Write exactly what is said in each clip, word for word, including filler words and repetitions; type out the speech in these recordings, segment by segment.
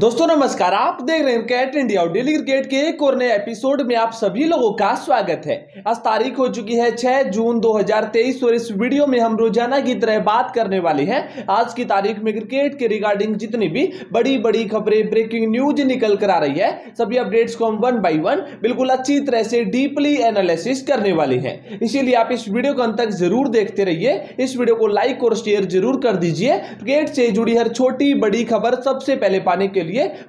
दोस्तों नमस्कार, आप देख रहे हैं क्रिकेट इंडिया और डेली क्रिकेट के एक और नए एपिसोड में आप सभी लोगों का स्वागत है। आज तारीख हो चुकी है छह जून दो हज़ार तेईस और इस वीडियो में हम रोजाना की तरह बात करने वाले हैं आज की तारीख में क्रिकेट के रिगार्डिंग जितनी भी बड़ी बड़ी खबरें, ब्रेकिंग न्यूज निकल कर आ रही है, सभी अपडेट्स को हम वन बाई वन बिल्कुल अच्छी तरह से डीपली एनालिसिस करने वाले हैं। इसीलिए आप इस वीडियो को अंत तक जरूर देखते रहिए, इस वीडियो को लाइक और शेयर जरूर कर दीजिए। क्रिकेट से जुड़ी हर छोटी बड़ी खबर सबसे पहले पाने के लिए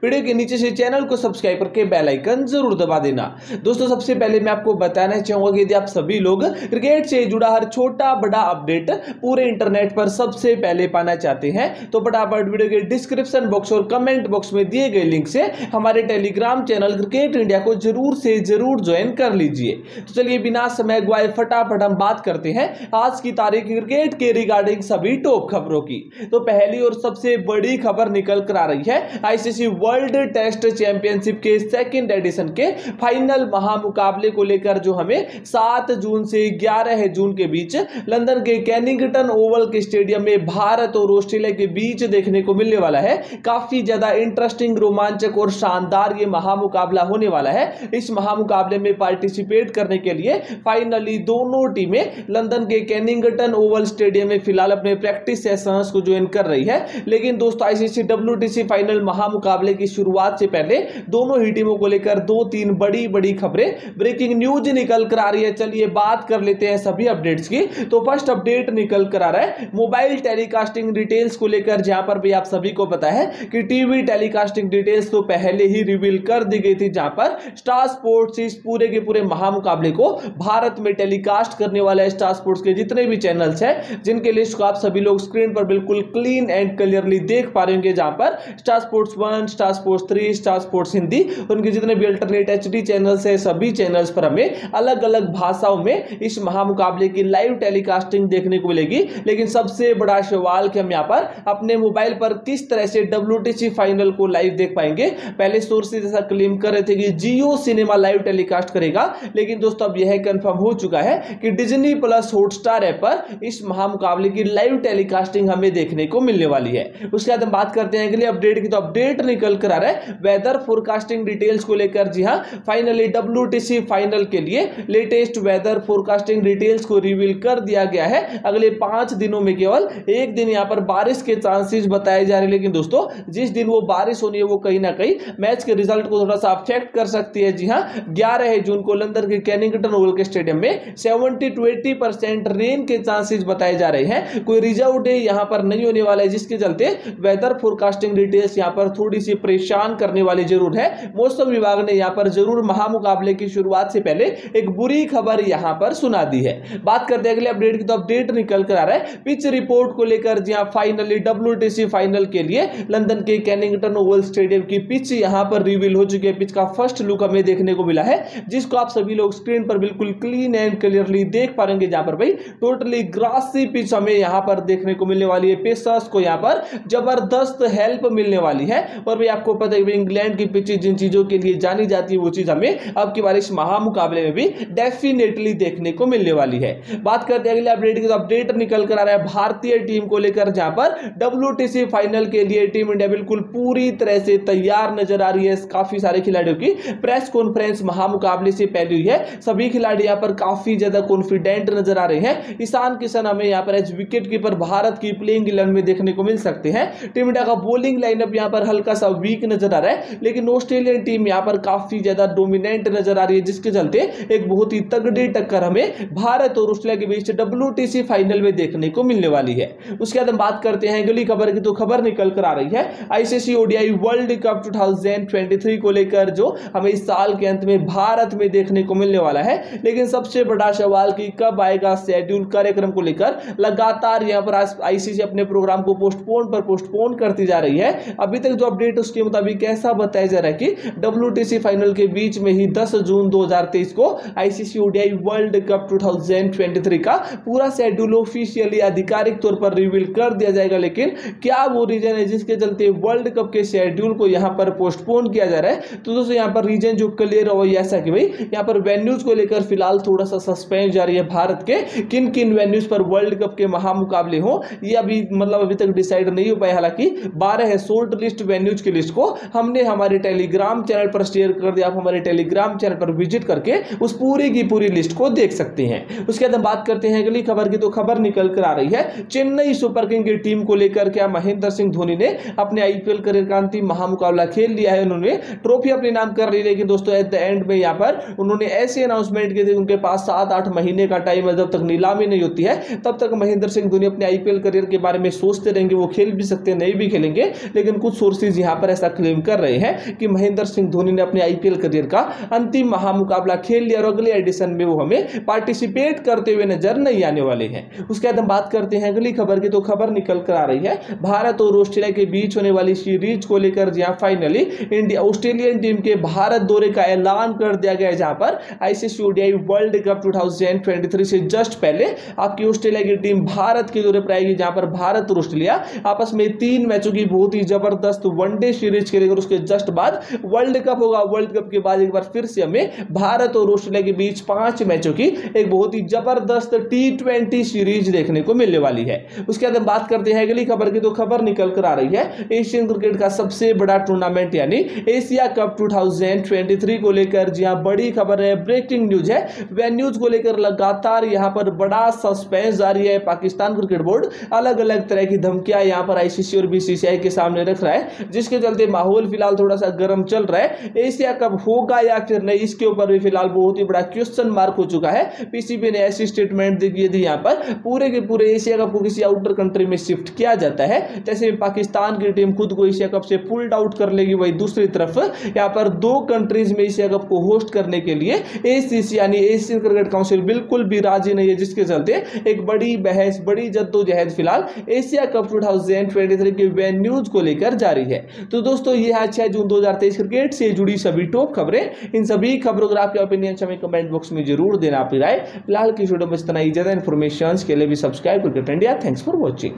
वीडियो के नीचे से चैनल को सब्सक्राइब करके बेल आइकन जरूर दबा देना। दोस्तों सबसे पहले मैं आपको बताना चाहूंगा कि यदि आप सभी लोग क्रिकेट से जुड़ा हर छोटा बड़ा अपडेट पूरे इंटरनेट पर सबसे पहले पाना चाहते हैं तो फटाफट वीडियो के डिस्क्रिप्शन बॉक्स और कमेंट बॉक्स में दिए गए लिंक से हमारे टेलीग्राम चैनल क्रिकेट इंडिया को जरूर से जरूर ज्वाइन कर लीजिए। तो चलिए बिना समय गवाए फटाफट हम बात करते हैं आज की तारीख क्रिकेट के रिगार्डिंग सभी टॉप खबरों की। तो पहली और सबसे बड़ी खबर निकल कर आ रही है आईसीसी वर्ल्ड टेस्ट चैंपियनशिप के सेकंड एडिशन के फाइनल महामुकाबले को लेकर, जो हमें सात जून से ग्यारह जून के बीच लंदन के कैनिंगटन ओवल के स्टेडियम में भारत और ऑस्ट्रेलिया के बीच देखने को मिलने वाला है। काफी ज्यादा इंटरेस्टिंग, रोमांचक और शानदार ये महामुकाबला होने वाला है। इस महामुकाबले में पार्टिसिपेट करने के लिए फाइनली दोनों टीमें लंदन के कैनिंगटन ओवल स्टेडियम में फिलहाल अपने प्रैक्टिस सेशंस को ज्वाइन कर रही है। लेकिन दोस्तों आईसीसी डब्ल्यूटीसी फाइनल महामुकाबले की शुरुआत से पहले दोनों ही टीमों को लेकर दो तीन बड़ी बड़ी खबरें, ब्रेकिंग न्यूज निकल कर आ रही है। चलिए बात कर लेते हैं सभी अपडेट्स की। तो फर्स्ट अपडेट निकल कर आ रहा है मोबाइल टेलीकास्टिंग डिटेल्स को लेकर, जहां पर भी आप सभी को पता है कि टीवी टेलीकास्टिंग डिटेल्स तो पहले ही रिवील कर दी गई थी, जहां पर स्टार स्पोर्ट्स इस पूरे के पूरे महामुकाबले को भारत में टेलीकास्ट करने वाला है। स्टार स्पोर्ट्स के जितने भी चैनल्स हैं जिनके लिस्ट को आप सभी लोग स्क्रीन पर बिल्कुल क्लीन एंड क्लियरली देख पा रहे होंगे, जहां पर Star Sports one, Star Sports three, Star Sports Hindi, उनके जितने भी अल्टरनेट एचडी चैनल्स हैं सभी चैनल्स पर हमें अलग अलग भाषाओं में इस महामुकाबले की लाइव टेलीकास्टिंग देखने को मिलेगी। लेकिन सबसे बड़ा सवाल कि हम यहाँ पर अपने मोबाइल पर किस तरह से डब्ल्यूटीसी फाइनल को लाइव देख पाएंगे। पहले सोर्सेज ऐसा क्लेम कर रहे थे कि जियो सिनेमा लाइव टेलीकास्ट करेगा, लेकिन दोस्तों अब यह कंफर्म हो चुका है कि डिज्नी प्लस हॉटस्टार ऐप पर इस महामुकाबले की लाइव टेलीकास्टिंग हमें देखने को मिलने वाली है। उसके बाद हम बात करते हैं अगले अपडेट की। तो अपडेट निकल कर आ रहा है वेदर फोरकास्टिंग डिटेल्स को लेकर। जी हां, फाइनली डब्ल्यूटीसी फाइनल के लिए लेटेस्ट वेदर फोरकास्टिंग डिटेल्स को रिवील कर दिया गया है। अगले पांच दिनों में केवल एक दिन यहां पर बारिश के चांसेस बताए जा रहे हैं, लेकिन दोस्तों जिस दिन वो बारिश होनी है वो कहीं ना कहीं मैच के रिजल्ट को थोड़ा सा अफेक्ट कर सकती है। जी हां, ग्यारह जून को लंदन के कैनिंगटन ओवल के स्टेडियम में seventy to eighty percent rain के चांसेस बताए जा रहे हैं। कोई रिजर्व डे यहां पर नहीं होने वाला है, जिसके चलते वेदर फोरकास्टिंग डिटेल्स यहां पर थोड़ी सी परेशान करने वाली जरूर है। मौसम विभाग ने यहां पर जरूर महामुकाबले की शुरुआत से पहले एक बुरी खबर यहां पर सुना दी है। बात करते हैं अगले अपडेट की। तो अपडेट निकल कर आ रहा है पिच रिपोर्ट को लेकर, जहां फाइनली डब्ल्यूटीसी फाइनल के लिए लंदन के कैनिंगटन ओवल स्टेडियम की पिच यहां पर रिवील हो चुकी है। पिच का फर्स्ट लुक हमें देखने को मिला है, जिसको आप सभी लोग स्क्रीन पर बिल्कुल क्लीन एंड क्लियरली देख पाएंगे, जहां पर भाई टोटली ग्रासी पिच हमें यहां पर देखने को मिलने वाली है। पेसर्स को यहां पर जबरदस्त हेल्प मिलने वाली है। और भी आपको पता है इंग्लैंड की पिच जिन चीजों के लिए जानी जाती है वो चीज हमें अब की बार इस महामुकाबले में भी डेफिनेटली देखने को मिलने वाली है। बात करते हैं अगले अपडेट की। तो अपडेट निकल कर आ रहा है भारतीय टीम को लेकर, जहां पर डब्ल्यूटीसी फाइनल के लिए टीम इंडिया बिल्कुल पूरी तरह से तैयार नजर आ रही है। काफी सारे खिलाड़ियों की प्रेस कॉन्फ्रेंस महामुकाबले से पहले हुई है। सभी खिलाड़ी यहां पर काफी ज्यादा कॉन्फिडेंट नजर आ रहे हैं। ईशान किशन हमें यहां पर एज विकेट कीपर भारत की प्लेइंग इलेवन में देखने को मिल सकते हैं। टीम इंडिया का बॉलिंग लाइनअप यहां पर हल्का सा वीक नजर आ रहा है, लेकिन ऑस्ट्रेलियन टीम यहां पर काफी ज्यादा डोमिनेंट नजर आ रही है, जिसके चलते एक बहुत ही तगड़ी टक्कर हमें भारत और ऑस्ट्रेलिया के बीच डब्ल्यूटीसी फाइनल में देखने को मिलने वाली है। उसके बाद हम बात करते हैं अगली खबर की। तो खबर निकल कर आ रही है आईसीसी ओडीआई वर्ल्ड कप दो हज़ार तेईस को लेकर, जो हमें इस साल के अंत में भारत में देखने को मिलने वाला है। लेकिन सबसे बड़ा सवाल कि कब आएगा शेड्यूल। कार्यक्रम को लेकर लगातार यहां पर आईसीसी अपने प्रोग्राम को पोस्टपोन पर पोस्टपोन करती जा रही है। अभी तक जो अपडेट उसके मुताबिक ऐसा बताया जा रहा है कि डब्ल्यूटीसी फाइनल के बीच में ही दस जून दो हज़ार तेईस को आईसीसी ओडीआई वर्ल्ड कप दो हज़ार तेईस का पूरा शेड्यूल ऑफिशियली आधिकारिक तौर पर रिवील कर दिया जाएगा। लेकिन क्या वो रीजन है जिसके चलते वर्ल्ड कप के शेड्यूल को यहां पर पोस्टपोन किया जा रहा है? तो दोस्तों यहां पर रीजन जो क्लियर हो वही ऐसा कि भाई यहां पर वेन्यूज को लेकर फिलहाल थोड़ा सा सस्पेंस जारी है। भारत के किन किन वेन्यूज पर वर्ल्ड कप के महामुकाबले हों, ये अभी मतलब अभी तक डिसाइड नहीं हो पाया। हालांकि बारह है शॉर्ट लिस्ट वेन्यूज की लिस्ट को हमने हमारे टेलीग्राम चैनल पर शेयर कर दिया। आप हमारे टेलीग्राम चैनल पर विजिट करके उस पूरी की पूरी लिस्ट को देख सकते हैं। उसके बाद हम बात करते हैं अगली खबर की, तो खबर निकल कर आ रही है चेन्नई सुपर किंग की टीम को लेकर। क्या महेंद्र सिंह धोनी ने अपने आईपीएल करियर का अंतिम महामुकाबला खेल लिया है, उन्होंने ट्रॉफी अपने नाम कर ली, लेकिन दोस्तों एट द एंड में यहाँ पर उन्होंने ऐसे अनाउंसमेंट किए थे, उनके पास सात आठ महीने का टाइम है, जब तक नीलामी नहीं होती है तब तक महेंद्र सिंह धोनी अपने आईपीएल करियर के बारे में सोचते रहेंगे, वो खेल भी सकते नहीं भी खेलेंगे। लेकिन कुछ सोर्सेज यहाँ पर ऐसा क्लेम कर रहे हैं कि महेंद्र सिंह धोनी ने अपने आईपीएल करियर का अंतिम महामुकाबला खेल लिया और अगले एडिशन में वो हमें पार्टिसिपेट करते हुए नजर नहीं आने वाले हैं। उसके बाद हम बात करते हैं अगली खबर की, तो खबर निकल कर आ रही है भारत और ऑस्ट्रेलिया के बीच होने वाली सीरीज को लेकर। जी हां, फाइनली इंडिया ऑस्ट्रेलियन टीम के भारत दौरे का ऐलान कर दिया गया है, जहां पर आईसीसी ओडीआई वर्ल्ड कप दो हज़ार तेईस से जस्ट पहले आपकी ऑस्ट्रेलिया की टीम भारत के दौरे पर आएगी, जहां पर भारत और ऑस्ट्रेलिया आपस में तीन मैचों की बहुत ही जबरदस्त वनडे सीरीज खेलेंगे। उसके जस्ट बाद वर्ल्ड कप होगा, वर्ल्ड कप के बाद एक बार फिर से हमें भारत और ऑस्ट्रेलिया के बीच पांच मैचों की एक बहुत ही जबरदस्त टी ट्वेंटी सीरीज देखने को मिलने वाली है। उसके बाद हम बात करते हैं अगली खबर की, तो खबर निकल कर आ रही है एशियन क्रिकेट का सबसे बड़ा टूर्नामेंट यानी एशिया कप दो हज़ार तेईस को लेकर। जी हां, बड़ी खबर है, ब्रेकिंग न्यूज है, वेन्यूज को लेकर लगातार यहां पर बड़ा सस्पेंस जारी है। पाकिस्तान क्रिकेट बोर्ड अलग अलग तरह की धमकियां यहां पर आईसीसी और बीसीसीआई के सामने रख रहा है, जिसके चलते माहौल फिलहाल थोड़ा सा गर्म चल रहा है। एशिया कप होगा या फिर नहीं, इसके ऊपर भी फिलहाल बहुत ही बड़ा क्वेश्चन मार्क हो चुका है। पीसीबी ने ऐसी स्टेटमेंट दी थी यहां पर पूरे के पूरे एशिया कप को किसी आउटर कंट्री में शिफ्ट किया जाता है, जैसे पाकिस्तान की टीम खुद को एशिया कप से पुल्ड आउट कर लेगी, वही दूसरी तरफ यहां पर दो कंट्रीज में एशिया कप को होस्ट करने के लिए एसीसी यानी एशियन क्रिकेट काउंसिल बिल्कुल भी राजी नहीं है, जिसके चलते एक बड़ी बहस, बड़ी जद्दोजहद फिलहाल एशिया कप दो हज़ार तेईस के वेन्यूज को लेकर जारी है। तो दोस्तों यह आज छह जून दो हज़ार तेईस क्रिकेट से जुड़ी सभी टॉप खबरें। इन सभी खबरों का आपके ओपिनियन हमें कमेंट बॉक्स में जरूर देना। आप राय फिलहाल की छोटे बचतना ही ज्यादा इन्फॉर्मेशन के लिए भी subscribe cricket India. Thanks for watching.